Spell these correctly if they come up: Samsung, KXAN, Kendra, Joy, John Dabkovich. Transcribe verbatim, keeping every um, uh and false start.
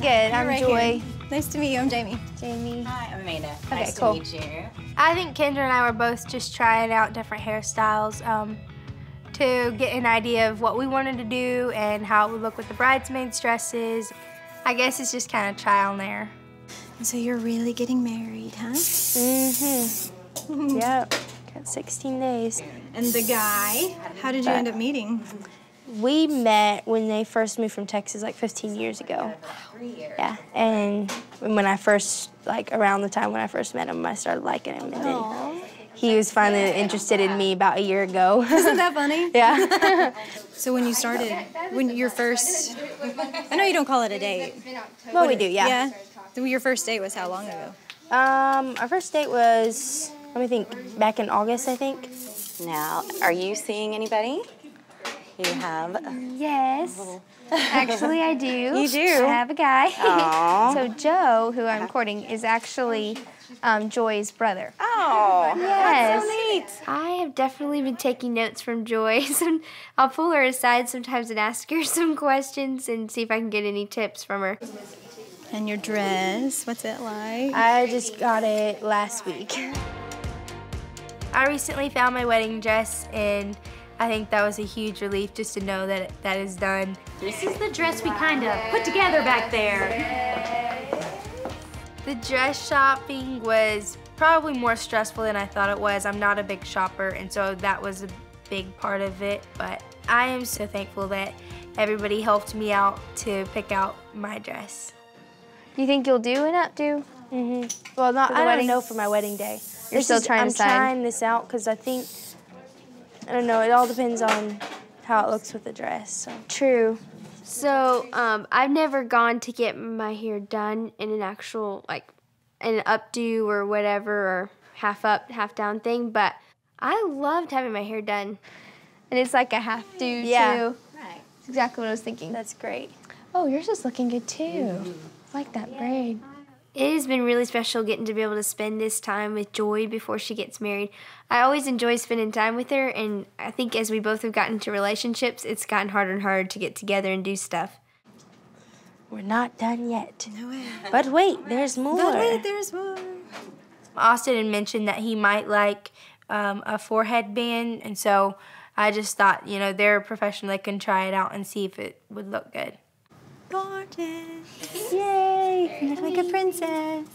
doing good. You're I'm right Joy. Here. Nice to meet you. I'm Jamie. Jamie. Hi, I'm Amanda. Okay, nice cool. to meet you. I think Kendra and I were both just trying out different hairstyles um, to get an idea of what we wanted to do and how it would look with the bridesmaids' dresses. I guess it's just kind of trial and error. And so you're really getting married, huh? Mm-hmm. Yep. Got sixteen days. And the guy, how did you end up meeting? We met when they first moved from Texas like fifteen years ago. Yeah, and when I first, like around the time when I first met him, I started liking him. And then he was finally interested in me about a year ago. Isn't that funny? Yeah. So when you started, when your first, I know you don't call it a date. Well, we do, yeah. Yeah. Your first date was how long ago? Um, our first date was, let me think, back in August, I think. Now, are you seeing anybody? You have? Yes. Actually, I do. You do? I have a guy. Aww. So Joe, who I'm courting, is actually um, Joy's brother. Oh, yes. That's so neat. I have definitely been taking notes from Joy. I'll pull her aside sometimes and ask her some questions and see if I can get any tips from her. And your dress, what's it like? I just got it last week. I recently found my wedding dress, and I think that was a huge relief just to know that that is done. This is the dress we kind of put together back there. The dress shopping was probably more stressful than I thought it was. I'm not a big shopper, and so that was a big part of it. But I am so thankful that everybody helped me out to pick out my dress. Do you think you'll do an updo? Mm-hmm. Well, not. I wedding? don't know for my wedding day. You're this still is, trying I'm to sign? I'm trying this out because I think I don't know, it all depends on how it looks with the dress. So. True. So, um, I've never gone to get my hair done in an actual, like, an updo or whatever, or half up, half down thing, but I loved having my hair done. And it's like a half do, yeah. too. Right. That's exactly what I was thinking. That's great. Oh, yours is looking good, too. Mm-hmm. I like that yeah. braid. It has been really special getting to be able to spend this time with Joy before she gets married. I always enjoy spending time with her, and I think as we both have gotten into relationships, it's gotten harder and harder to get together and do stuff. We're not done yet. No way. But wait, there's more. But wait, there's more. Austin had mentioned that he might like um, a forehead band, and so I just thought, you know, they're a professional. They can try it out and see if it would look good. Gorgeous. Yay! You look like a princess.